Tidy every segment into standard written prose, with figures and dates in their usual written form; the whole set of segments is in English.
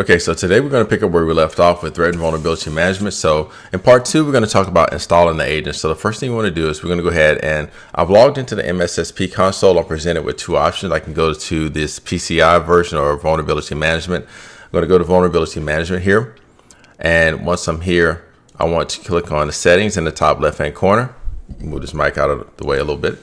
Okay, so today we're going to pick up where we left off with threat and vulnerability management. So in part two, we're going to talk about installing the agent. So the first thing we want to do is we're going to go ahead and I've logged into the MSSP console. I'm presented with two options. I can go to this PCI version or vulnerability management. I'm going to go to vulnerability management here. And once I'm here, I want to click on the settings in the top left-hand corner. Move this mic out of the way a little bit.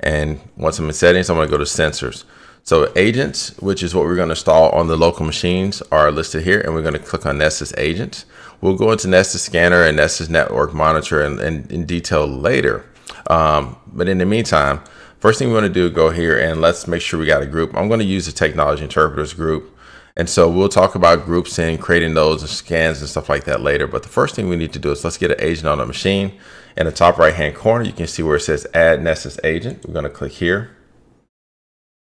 And once I'm in settings, I'm going to go to sensors. So agents, which is what we're going to install on the local machines, are listed here, and we're going to click on Nessus Agents. We'll go into Nessus Scanner and Nessus Network Monitor in detail later. But in the meantime, first thing we want to do is go here and let's make sure we got a group. I'm going to use the Technology Interpreters group. And so we'll talk about groups and creating those and scans and stuff like that later. But the first thing we need to do is let's get an agent on a machine. In the top right-hand corner, you can see where it says Add Nessus Agent. We're going to click here.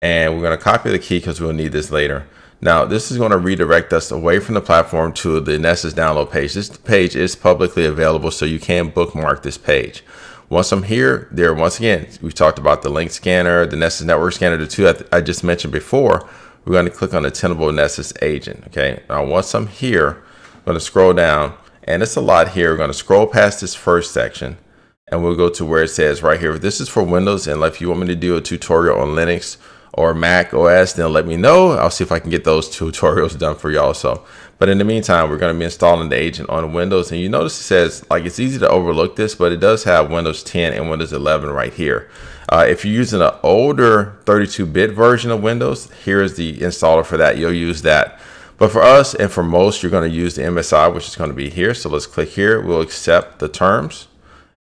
And we're going to copy the key because we'll need this later. Now, this is going to redirect us away from the platform to the Nessus download page. This page is publicly available, so you can bookmark this page. Once I'm here, there, once again, we've talked about the link scanner, the Nessus network scanner, the two I just mentioned before. We're going to click on the Tenable Nessus Agent. Okay, now once I'm here, I'm going to scroll down, and it's a lot here. We're going to scroll past this first section, and we'll go to where it says right here. This is for Windows, and if you want me to do a tutorial on Linux or Mac OS, then let me know. I'll see if I can get those tutorials done for y'all. So, but in the meantime, we're going to be installing the agent on Windows. And you notice it says, like, it's easy to overlook this, but it does have Windows 10 and Windows 11 right here. If you're using an older 32-bit version of Windows, here is the installer for that. You'll use that. But for us and for most, you're going to use the MSI, which is going to be here. So let's click here. We'll accept the terms,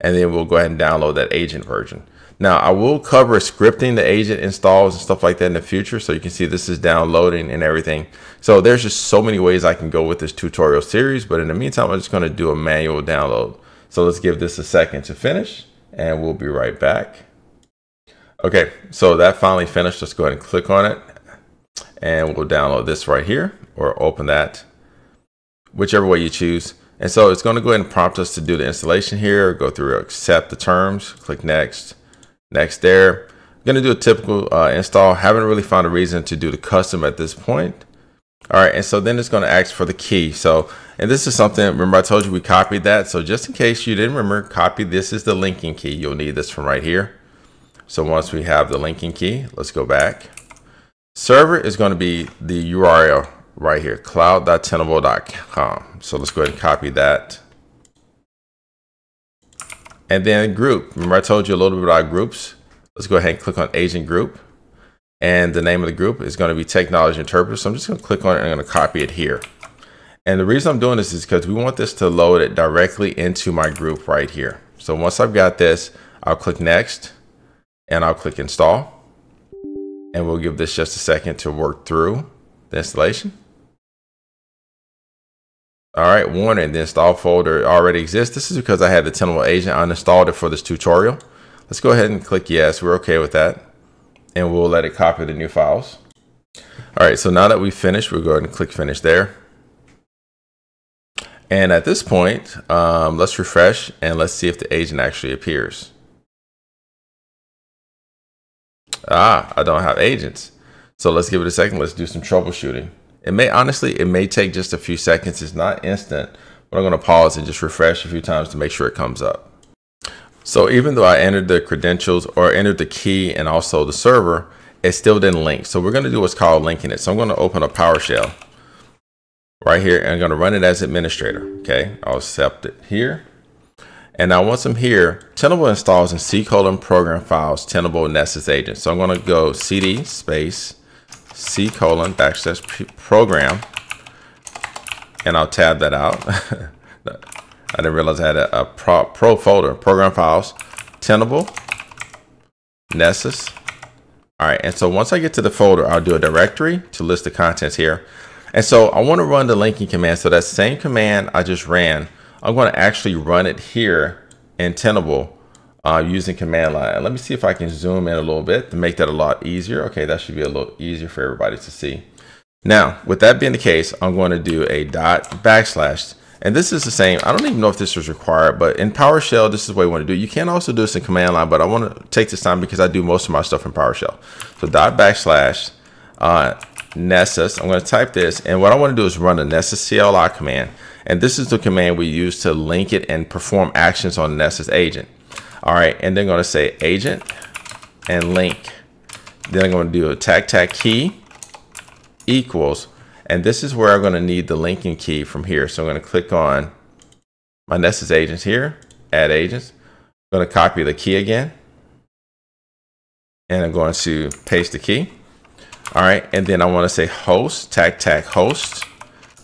and then we'll go ahead and download that agent version. Now, I will cover scripting the agent installs and stuff like that in the future. So you can see this is downloading and everything. So there's just so many ways I can go with this tutorial series. But in the meantime, I'm just going to do a manual download. So let's give this a second to finish, and we'll be right back. Okay, so that finally finished. Let's go ahead and click on it. And we'll download this right here, or open that, whichever way you choose. And so it's going to go ahead and prompt us to do the installation here. Go through, accept the terms, click next. Next there, I'm going to do a typical install. Haven't really found a reason to do the custom at this point. All right, and so then it's going to ask for the key. So, and this is something, remember I told you we copied that. So just in case you didn't remember, copy this is the linking key. You'll need this from right here. So once we have the linking key, let's go back. Server is going to be the URL right here, cloud.tenable.com. So let's go ahead and copy that. And then group, remember I told you a little bit about groups. Let's go ahead and click on agent group. And the name of the group is going to be Technology Interpreter. So I'm just going to click on it and I'm going to copy it here. And the reason I'm doing this is because we want this to load it directly into my group right here. So once I've got this, I'll click next and I'll click install. And we'll give this just a second to work through the installation. All right, warning, the install folder already exists. This is because I had the Tenable agent. I uninstalled it for this tutorial. Let's go ahead and click yes. We're okay with that. And we'll let it copy the new files. All right, so now that we've finished, we'll go ahead and click finish there. And at this point, let's refresh and let's see if the agent actually appears. Ah, I don't have agents. So let's give it a second. Let's do some troubleshooting. It may, honestly, it may take just a few seconds. It's not instant, but I'm going to pause and just refresh a few times to make sure it comes up. So even though I entered the credentials or entered the key and also the server, it still didn't link. So we're going to do what's called linking it. So I'm going to open a PowerShell right here, and I'm going to run it as administrator. Okay, I'll accept it here. And now once I'm here, Tenable installs in C::program files Tenable Nessus Agent. So I'm going to go CD space C:\program, and I'll tab that out. I didn't realize I had a pro folder, program files, Tenable, Nessus. All right, and so once I get to the folder, I'll do a directory to list the contents here. And so I want to run the linking command. So that same command I just ran, I'm going to actually run it here in Tenable using command line. Let me see if I can zoom in a little bit to make that a lot easier. Okay, that should be a little easier for everybody to see. Now, with that being the case, I'm going to do a /\, and this is the same. I don't even know if this was required, but in PowerShell, this is what you want to do. You can also do this in command line, but I want to take this time because I do most of my stuff in PowerShell. So /\, Nessus. I'm going to type this, and what I want to do is run the Nessus CLI command, and this is the command we use to link it and perform actions on Nessus agent. All right, and then I'm going to say agent and link. Then I'm going to do a tac key equals, and this is where I'm going to need the linking key from here. So I'm going to click on my Nessus agents here, add agents. I'm going to copy the key again, and I'm going to paste the key. All right, and then I want to say host, host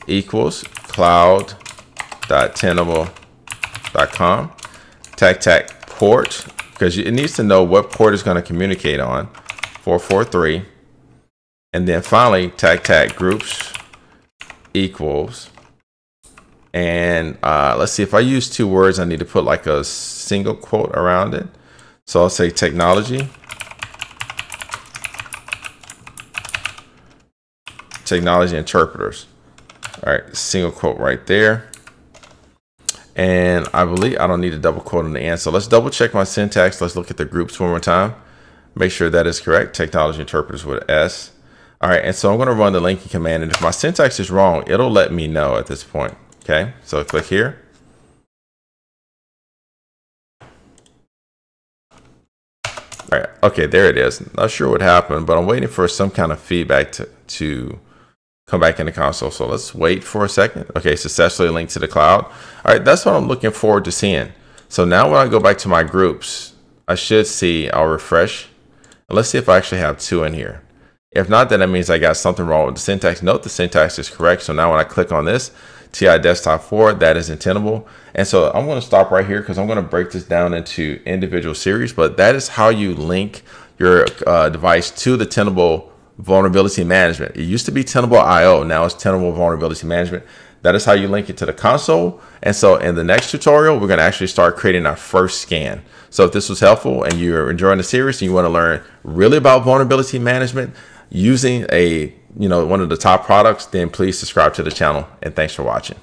equals cloud.tenable.com, port, because it needs to know what port is going to communicate on, 443. And then finally, groups equals. And let's see, if I use two words, I need to put like a single quote around it. So I'll say Technology Interpreters. All right, single quote right there. And I believe I don't need a double quote in the end. So let's double check my syntax. Let's look at the groups one more time. Make sure that is correct. Technology Interpreters with an S. All right, and so I'm going to run the linking command. And if my syntax is wrong, it'll let me know at this point. Okay, so click here. All right, okay, there it is. Not sure what happened, but I'm waiting for some kind of feedback to come back in the console. So let's wait for a second. Okay, successfully linked to the cloud. All right, that's what I'm looking forward to seeing. So now when I go back to my groups, I should see, I'll refresh. Let's see if I actually have two in here. If not, then that means I got something wrong with the syntax. Note the syntax is correct. So now when I click on this, TI Desktop 4, that is Tenable. And so I'm going to stop right here because I'm going to break this down into individual series. But that is how you link your device to the Tenable Vulnerability Management. It used to be Tenable IO. Now it's Tenable Vulnerability Management. That is how you link it to the console. And so in the next tutorial, we're going to actually start creating our first scan. So if this was helpful and you're enjoying the series and you want to learn really about vulnerability management using a, one of the top products, then please subscribe to the channel, and thanks for watching.